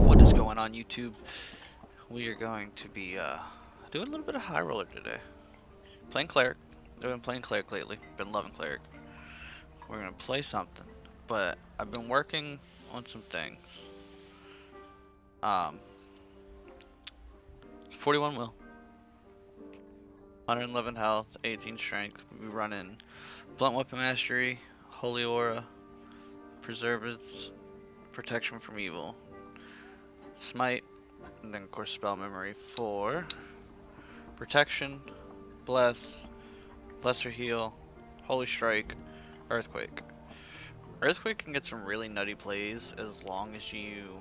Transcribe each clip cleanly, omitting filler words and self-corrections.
What is going on, YouTube? We are going to be doing a little bit of high roller today. Playing cleric. I've been playing cleric lately. Been loving cleric. We're gonna play something, but I've been working on some things. 41 will, 111 health, 18 strength. We run in blunt weapon mastery, holy aura, preservance, protection from evil, smite, and then of course spell memory for protection, bless, lesser heal, holy strike, earthquake. Earthquake can get some really nutty plays as long as you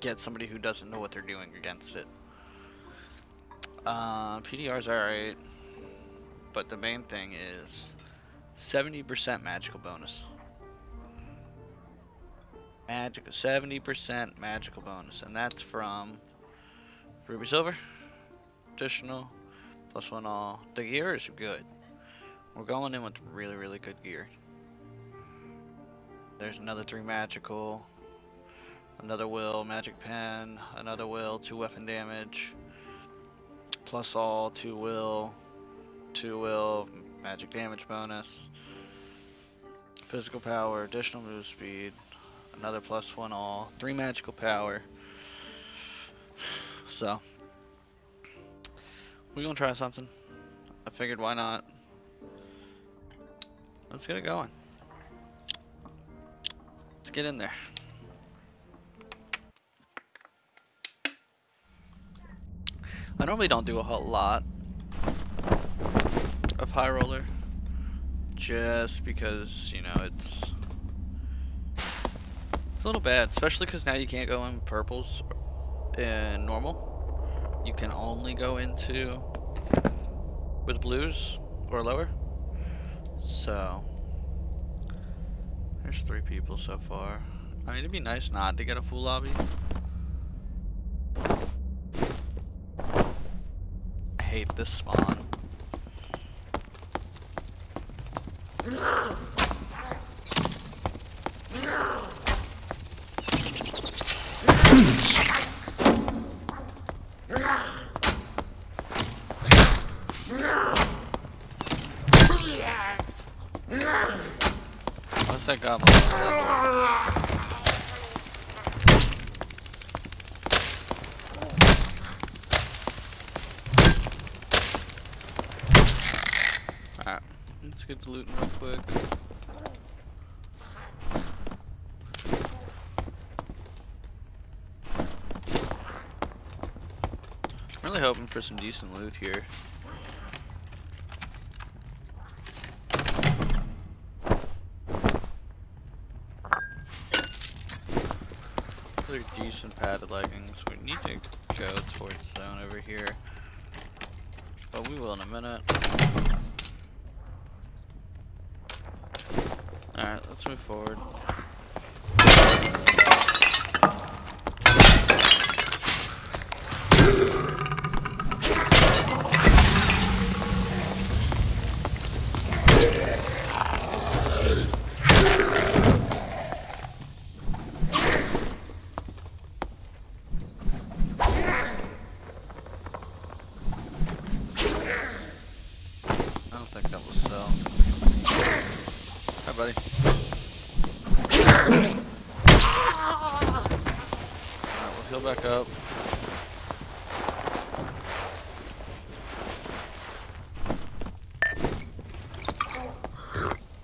get somebody who doesn't know what they're doing against it. PDR's alright, but the main thing is 70% magical bonus. 70% magical bonus, and that's from Ruby Silver. Additional plus one all. The gear is good. We're going in with really, really good gear. There's another 3 magical, another will, magic pen, another will, 2 weapon damage, plus all, 2 will, 2 will, magic damage bonus, physical power, additional move speed, another plus 1 all, 3 magical power. So we're gonna try something. I figured, why not? Let's get it going. Let's get in there. I normally don't do a whole lot of high roller, just because, you know, it's a little bad, especially because now you can't go in purples in normal. You can only go into with blues or lower. So there's 3 people so far. I mean, it'd be nice not to get a full lobby. I hate this spawn. That goblin. Alright, let's get to looting real quick. I'm really hoping for some decent loot here. Decent padded leggings. We need to go towards zone over here, but we will in a minute. Alright, let's move forward. Back up.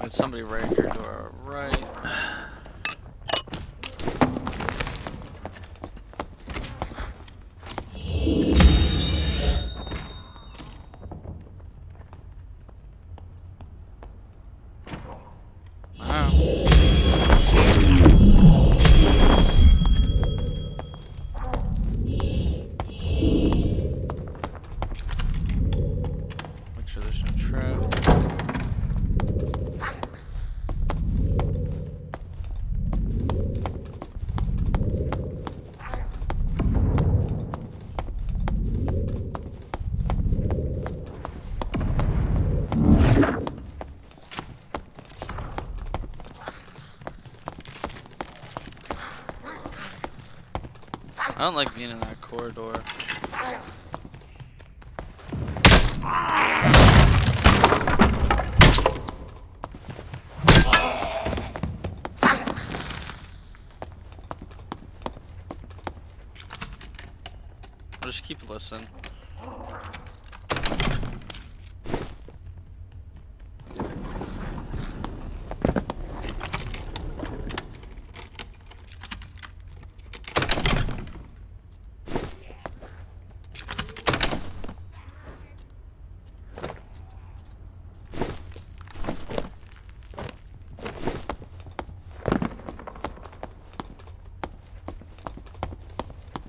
There's somebody right here to our right. I don't like being in that corridor. I'll just keep listening.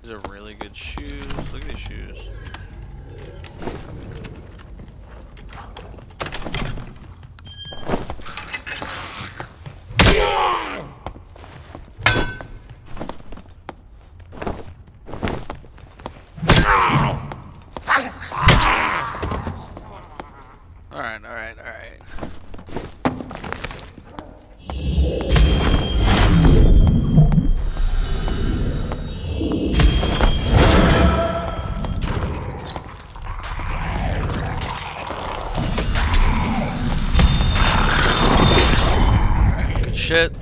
These are really good shoes. Look at these shoes. All right. Shit.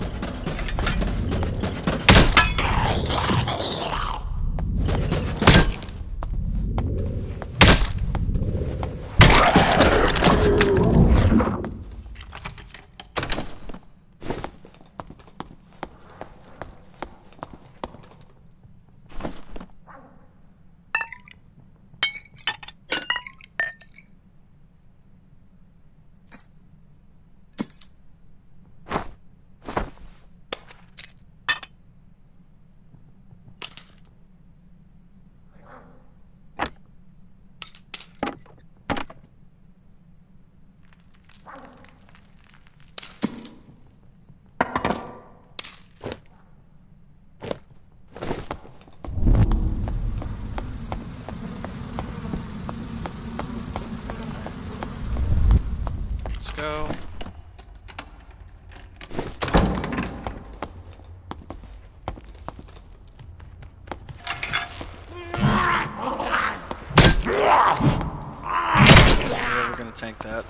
Tank that.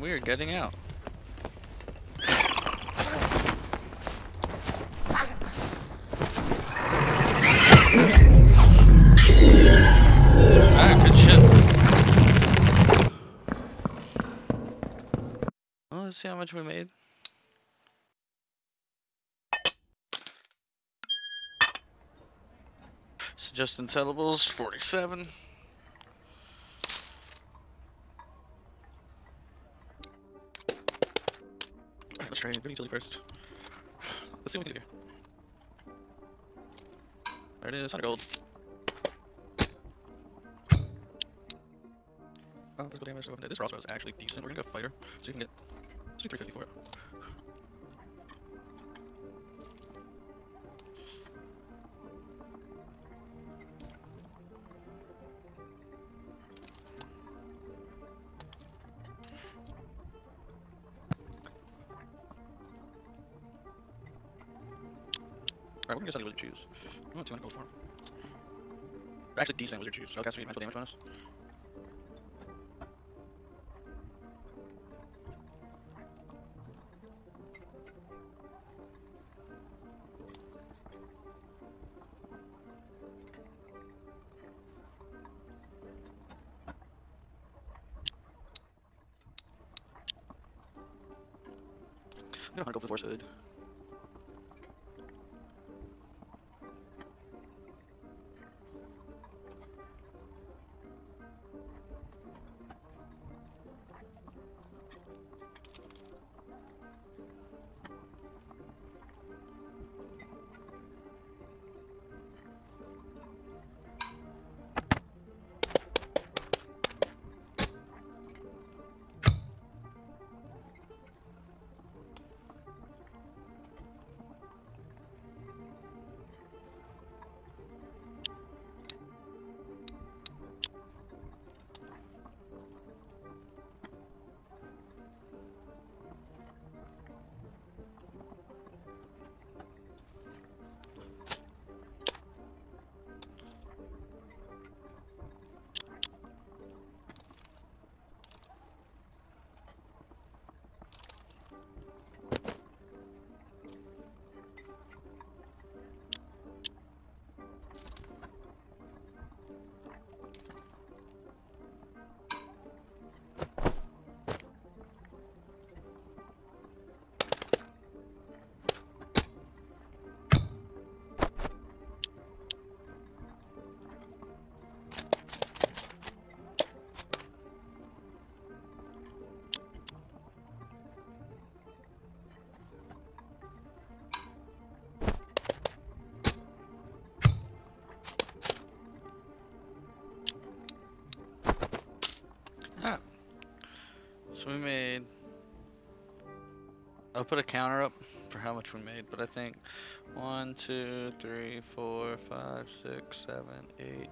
We are getting out. Alright, good shit. Well, let's see how much we made. Just Intellibles, 47. Let's try Ruby Silver first. Let's see what we can do here. There it is, 100 gold. Oh, physical damage to weapon. This crossbow is actually decent. We're gonna go fighter, so you can get 350 for it. Alright, we're gonna get some wizard shoes. I want 200 gold for them. They're actually decent wizard shoes, so I'll cast some magical damage on us. I'm gonna 100 gold for the force hood. I'll put a counter up for how much we made, but I think 1, 2, 3, 4, 5, 6, 7, 8,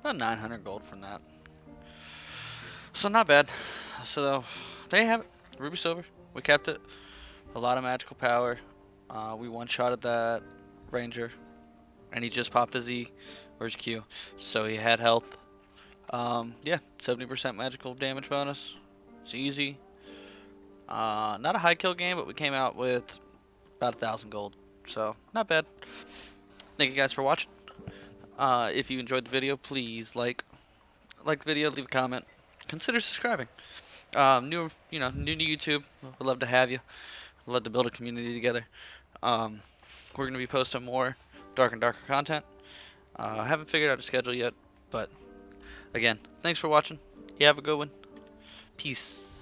about 900 gold from that. So not bad. So there you have it, Ruby Silver. We kept it. A lot of magical power. We one-shotted that ranger, and he just popped his E or his Q, so he had health. Yeah, 70% magical damage bonus. It's easy. Not a high kill game, but we came out with about 1,000 gold, so not bad. Thank you guys for watching. If you enjoyed the video, please like the video, leave a comment, consider subscribing. New to YouTube, would love to have you. I'd love to build a community together. We're gonna be posting more Dark and Darker content. I haven't figured out a schedule yet, but again, thanks for watching. You have a good one. Peace.